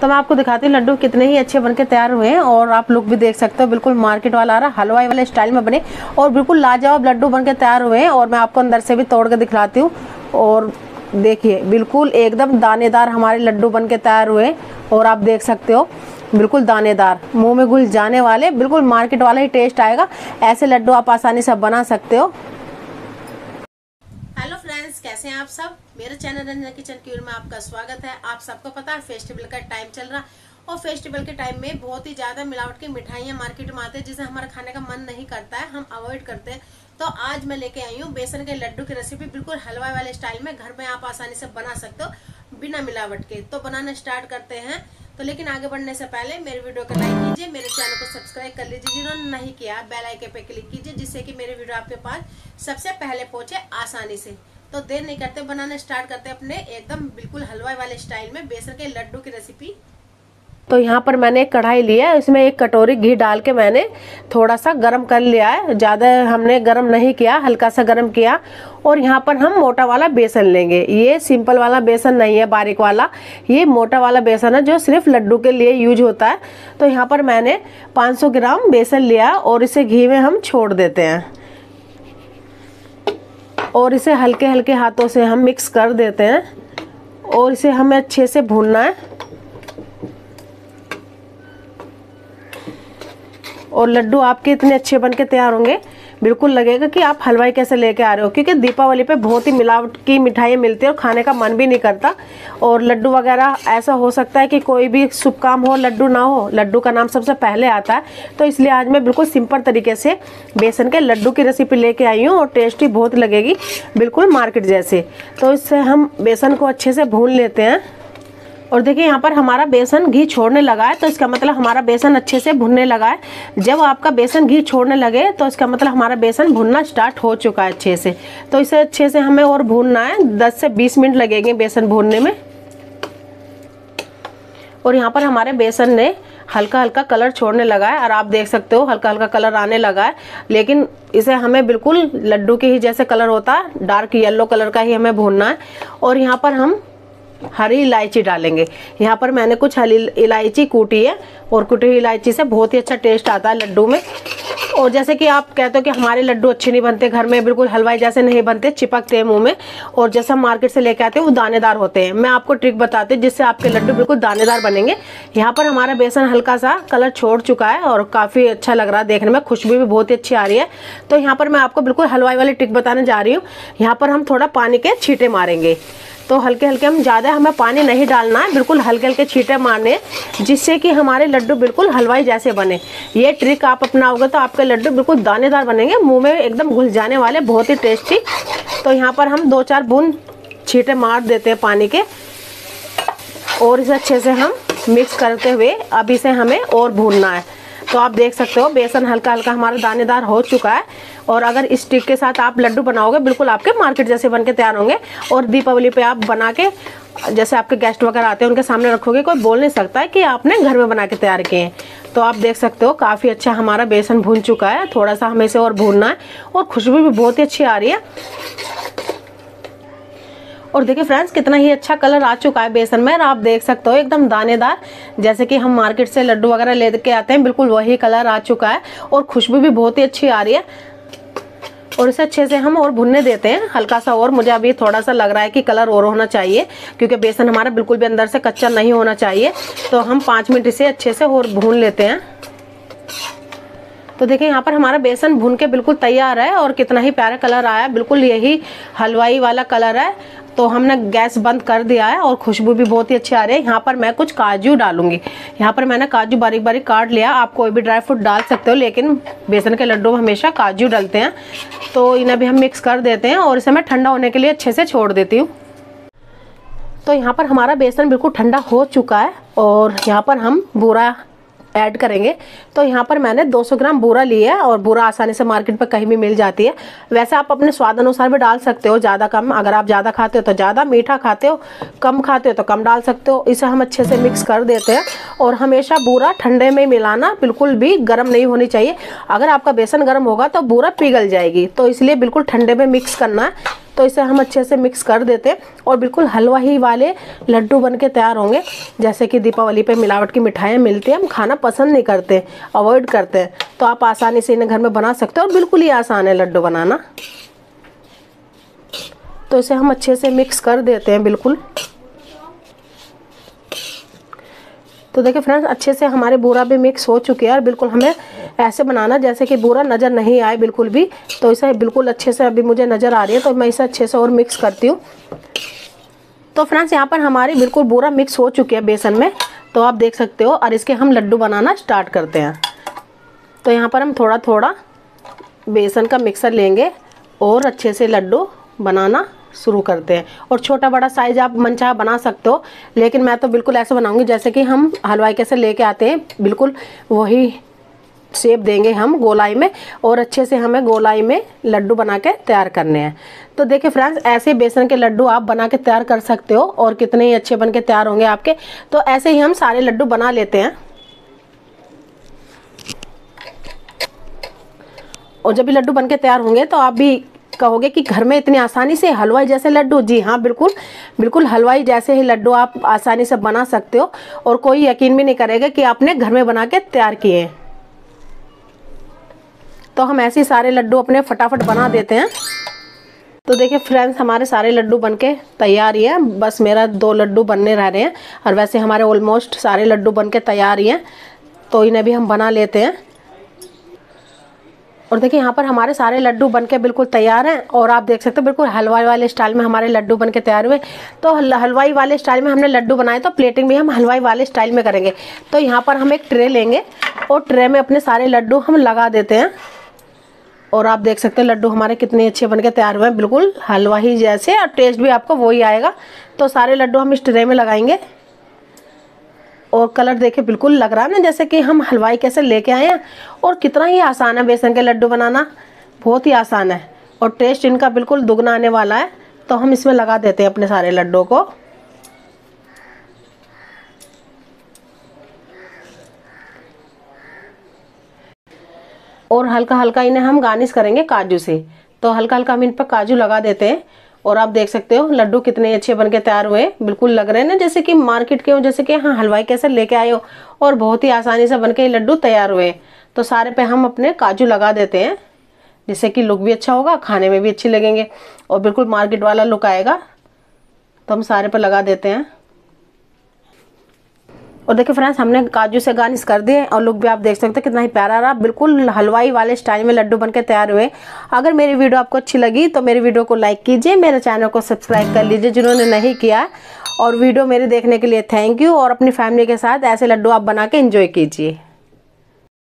तो मैं आपको दिखाती हूँ लड्डू कितने ही अच्छे बनके तैयार हुए हैं। और आप लोग भी देख सकते हो बिल्कुल मार्केट वाला आ रहा हलवाई वाले स्टाइल में बने और बिल्कुल लाजवाब लड्डू बनके तैयार हुए हैं। और मैं आपको अंदर से भी तोड़ के दिखलाती हूँ और देखिए बिल्कुल एकदम दानेदार हमारे लड्डू बनके तैयार हुए। और आप देख सकते हो बिल्कुल दानेदार, मुंह में घुल जाने वाले, बिल्कुल मार्केट वाला ही टेस्ट आएगा। ऐसे लड्डू आप आसानी से बना सकते हो। हेलो फ्रेंड्स, कैसे हैं आप सब? मेरे चैनल अंजना किचन क्वीन में आपका स्वागत है। आप सबको पता है फेस्टिवल का टाइम चल रहा और फेस्टिवल के टाइम में बहुत ही ज्यादा मिलावट की मिठाइयाँ मार्केट में आते हैं जिसे हमारा खाने का मन नहीं करता है, हम अवॉइड करते हैं। तो आज मैं लेके आई हूँ बेसन के लड्डू की रेसिपी, बिल्कुल हलवाई वाले स्टाइल में, घर में आप आसानी से बना सकते हो बिना मिलावट के। तो बनाना स्टार्ट करते हैं। तो लेकिन आगे बढ़ने से पहले मेरे वीडियो को लाइक कीजिए, मेरे चैनल को सब्सक्राइब कर लीजिए जिन्होंने नहीं किया, बेल आइकन पे क्लिक कीजिए जिससे कि मेरे वीडियो आपके पास सबसे पहले पहुंचे आसानी से। तो देर नहीं करते, बनाना स्टार्ट करते अपने एकदम बिल्कुल हलवाई वाले स्टाइल में बेसन के लड्डू की रेसिपी। तो यहाँ पर मैंने एक कढ़ाई लिया है, इसमें एक कटोरी घी डाल के मैंने थोड़ा सा गरम कर लिया है। ज़्यादा हमने गरम नहीं किया, हल्का सा गरम किया। और यहाँ पर हम मोटा वाला बेसन लेंगे, ये सिंपल वाला बेसन नहीं है, बारीक वाला, ये मोटा वाला बेसन है जो सिर्फ लड्डू के लिए यूज होता है। तो यहाँ पर मैंने 500 ग्राम बेसन लिया और इसे घी में हम छोड़ देते हैं और इसे हल्के हल्के हाथों से हम मिक्स कर देते हैं और इसे हमें अच्छे से भूनना है। और लड्डू आपके इतने अच्छे बनके तैयार होंगे, बिल्कुल लगेगा कि आप हलवाई कैसे लेके आ रहे हो, क्योंकि दीपावली पे बहुत ही मिलावट की मिठाइयाँ मिलती है और खाने का मन भी नहीं करता। और लड्डू वगैरह ऐसा हो सकता है कि कोई भी शुभ काम हो लड्डू ना हो, लड्डू का नाम सबसे पहले आता है। तो इसलिए आज मैं बिल्कुल सिंपल तरीके से बेसन के लड्डू की रेसिपी लेके आई हूँ और टेस्टी बहुत लगेगी, बिल्कुल मार्केट जैसे। तो इससे हम बेसन को अच्छे से भून लेते हैं। और देखिए यहाँ पर हमारा बेसन घी छोड़ने लगा है, तो इसका मतलब हमारा बेसन अच्छे से भुनने लगा है। जब आपका बेसन घी छोड़ने लगे तो इसका मतलब हमारा बेसन भुनना स्टार्ट हो चुका है अच्छे से। तो इसे अच्छे से हमें और भूनना है, 10 से 20 मिनट लगेंगे बेसन भूनने में। और यहाँ पर हमारे बेसन ने हल्का हल्का कलर छोड़ने लगा है और आप देख सकते हो हल्का हल्का कलर आने लगा है, लेकिन इसे हमें बिल्कुल लड्डू के ही जैसे कलर होता है, डार्क येलो कलर का ही हमें भूनना है। और यहाँ पर हम हरी इलायची डालेंगे। यहाँ पर मैंने कुछ हरी इलायची कूटी है और कुटी हुई इलायची से बहुत ही अच्छा टेस्ट आता है लड्डू में। और जैसे कि आप कहते हो कि हमारे लड्डू अच्छे नहीं बनते, घर में बिल्कुल हलवाई जैसे नहीं बनते, चिपकते हैं मुंह में, और जैसे हम मार्केट से लेके आते हैं वो दानेदार होते हैं। मैं आपको ट्रिक बताती हूँ जिससे आपके लड्डू बिल्कुल दानेदार बनेंगे। यहाँ पर हमारा बेसन हल्का सा कलर छोड़ चुका है और काफ़ी अच्छा लग रहा है देखने में, खुशबू भी बहुत ही अच्छी आ रही है। तो यहाँ पर मैं आपको बिल्कुल हलवाई वाली ट्रिक बताने जा रही हूँ। यहाँ पर हम थोड़ा पानी के छींटे मारेंगे, तो हल्के हल्के, हम ज़्यादा हमें पानी नहीं डालना है, बिल्कुल हल्के हल्के छींटे मारने जिससे कि हमारे लड्डू बिल्कुल हलवाई जैसे बने। ये ट्रिक आप अपनाओगे तो आपके लड्डू बिल्कुल दानेदार बनेंगे, मुंह में एकदम घुल जाने वाले, बहुत ही टेस्टी। तो यहाँ पर हम 2-4 बूंद छींटे मार देते हैं पानी के और इसे अच्छे से हम मिक्स करते हुए अब इसे हमें और भूनना है। तो आप देख सकते हो बेसन हल्का हल्का हमारा दानेदार हो चुका है। और अगर इस ट्रिक के साथ आप लड्डू बनाओगे बिल्कुल आपके मार्केट जैसे बनके तैयार होंगे। और दीपावली पे आप बना के जैसे आपके गेस्ट वगैरह आते हैं उनके सामने रखोगे, कोई बोल नहीं सकता है कि आपने घर में बना के तैयार किए हैं। तो आप देख सकते हो काफ़ी अच्छा हमारा बेसन भून चुका है, थोड़ा सा हमें इसे और भूनना है और खुशबू भी बहुत ही अच्छी आ रही है। और देखिए फ्रेंड्स कितना ही अच्छा कलर आ चुका है बेसन में, आप देख सकते हो एकदम दानेदार, जैसे कि हम मार्केट से लड्डू वगैरह ले के आते हैं बिल्कुल वही कलर आ चुका है और खुशबू भी बहुत ही अच्छी आ रही है। और इसे अच्छे से हम और भुनने देते हैं हल्का सा, और मुझे अभी थोड़ा सा लग रहा है कि कलर और होना चाहिए क्योंकि बेसन हमारा बिल्कुल भी अंदर से कच्चा नहीं होना चाहिए। तो हम 5 मिनट इसे अच्छे से और भून लेते हैं। तो देखिए यहाँ पर हमारा बेसन भून के बिल्कुल तैयार है और कितना ही प्यारा कलर आया, बिल्कुल यही हलवाई वाला कलर है। तो हमने गैस बंद कर दिया है और खुशबू भी बहुत ही अच्छी आ रही है। यहाँ पर मैं कुछ काजू डालूंगी, यहाँ पर मैंने काजू बारीक बारीक काट लिया, आप कोई भी ड्राई फ्रूट डाल सकते हो लेकिन बेसन के लड्डू में हमेशा काजू डालते हैं। तो इन्हें भी हम मिक्स कर देते हैं और इसे मैं ठंडा होने के लिए अच्छे से छोड़ देती हूँ। तो यहाँ पर हमारा बेसन बिल्कुल ठंडा हो चुका है और यहाँ पर हम बूरा ऐड करेंगे। तो यहाँ पर मैंने 200 ग्राम बूरा लिया है और बूरा आसानी से मार्केट पर कहीं भी मिल जाती है, वैसे आप अपने स्वाद अनुसार भी डाल सकते हो, ज़्यादा कम, अगर आप ज़्यादा खाते हो तो ज़्यादा, मीठा खाते हो कम, खाते हो तो कम डाल सकते हो। इसे हम अच्छे से मिक्स कर देते हैं और हमेशा बूरा ठंडे में मिलाना, बिल्कुल भी गर्म नहीं होनी चाहिए। अगर आपका बेसन गर्म होगा तो बूरा पिघल जाएगी, तो इसलिए बिल्कुल ठंडे में मिक्स करना है। तो इसे हम अच्छे से मिक्स कर देते हैं और बिल्कुल हलवाई वाले लड्डू बन के तैयार होंगे। जैसे कि दीपावली पे मिलावट की मिठाइयाँ मिलती हैं, हम खाना पसंद नहीं करते, अवॉइड करते हैं, तो आप आसानी से इन्हें घर में बना सकते हो और बिल्कुल ही आसान है लड्डू बनाना। तो इसे हम अच्छे से मिक्स कर देते हैं बिल्कुल। तो देखिए फ्रेंड्स, अच्छे से हमारे बूरा भी मिक्स हो चुके हैं और बिल्कुल हमें ऐसे बनाना जैसे कि बूरा नज़र नहीं आए बिल्कुल भी। तो इसे बिल्कुल अच्छे से अभी मुझे नज़र आ रही है, तो मैं इसे अच्छे से और मिक्स करती हूँ। तो फ्रेंड्स, यहाँ पर हमारे बिल्कुल बूरा मिक्स हो चुके हैं बेसन में, तो आप देख सकते हो, और इसके हम लड्डू बनाना स्टार्ट करते हैं। तो यहाँ पर हम थोड़ा थोड़ा बेसन का मिक्सर लेंगे और अच्छे से लड्डू बनाना शुरू करते हैं। और छोटा बड़ा साइज आप मनचाहा बना सकते हो, लेकिन मैं तो बिल्कुल ऐसे बनाऊंगी जैसे कि हम हलवाई कैसे लेके आते हैं, बिल्कुल वही शेप देंगे हम गोलाई में, और अच्छे से हमें गोलाई में लड्डू बना के तैयार करने हैं। तो देखिए फ्रेंड्स, ऐसे बेसन के लड्डू आप बना के तैयार कर सकते हो और कितने ही अच्छे बन के तैयार होंगे आपके। तो ऐसे ही हम सारे लड्डू बना लेते हैं। और जब भी लड्डू बन के तैयार होंगे तो आप भी कहोगे कि घर में इतनी आसानी से हलवाई जैसे लड्डू। जी हाँ, बिल्कुल बिल्कुल हलवाई जैसे ही लड्डू आप आसानी से बना सकते हो और कोई यकीन भी नहीं करेगा कि आपने घर में बना के तैयार किए हैं। तो हम ऐसे सारे लड्डू अपने फटाफट बना देते हैं। तो देखिए फ्रेंड्स, हमारे सारे लड्डू बन के तैयार ही हैं, बस मेरा 2 लड्डू बनने रह रहे हैं, और वैसे हमारे ऑलमोस्ट सारे लड्डू बन के तैयार ही हैं, तो इन्हें भी हम बना लेते हैं। और देखिए यहाँ पर हमारे सारे लड्डू बनके बिल्कुल तैयार हैं, और आप देख सकते हो बिल्कुल हलवाई वाले स्टाइल में हमारे लड्डू बनके तैयार हुए। तो हलवाई वाले स्टाइल में हमने लड्डू बनाए, तो प्लेटिंग भी हम हलवाई वाले स्टाइल में करेंगे। तो यहाँ पर हम एक ट्रे लेंगे और ट्रे में अपने सारे लड्डू हम लगा देते हैं, और आप देख सकते हो लड्डू हमारे कितने अच्छे बनके तैयार हुए हैं, बिल्कुल हलवाई जैसे, और टेस्ट भी आपको वही आएगा। तो सारे लड्डू हम इस ट्रे में लगाएंगे, और कलर देखे बिल्कुल लग रहा है ना जैसे कि हम हलवाई कैसे लेके आए हैं। और कितना ही आसान है बेसन के लड्डू बनाना, बहुत ही आसान है, और टेस्ट इनका बिल्कुल दुगना आने वाला है। तो हम इसमें लगा देते हैं अपने सारे लड्डू को। और हल्का हल्का इन्हें हम गार्निश करेंगे काजू से, तो हल्का हल्का हम इन पर काजू लगा देते हैं। और आप देख सकते हो लड्डू कितने अच्छे बनके तैयार हुए, बिल्कुल लग रहे हैं ना जैसे कि मार्केट के हो, जैसे कि हाँ हलवाई कैसे लेके आए हो, और बहुत ही आसानी से बनके ये लड्डू तैयार हुए। तो सारे पे हम अपने काजू लगा देते हैं, जिससे कि लुक भी अच्छा होगा, खाने में भी अच्छे लगेंगे और बिल्कुल मार्केट वाला लुक आएगा। तो हम सारे पर लगा देते हैं। और देखिए फ्रेंड्स, हमने काजू से गार्निश कर दिए, और लुक भी आप देख सकते हो कितना ही प्यारा रहा, बिल्कुल हलवाई वाले स्टाइल में लड्डू बनके तैयार हुए। अगर मेरी वीडियो आपको अच्छी लगी तो मेरी वीडियो को लाइक कीजिए, मेरे चैनल को सब्सक्राइब कर लीजिए जिन्होंने नहीं किया, और वीडियो मेरे देखने के लिए थैंक यू। और अपनी फैमिली के साथ ऐसे लड्डू आप बना के एंजॉय कीजिए।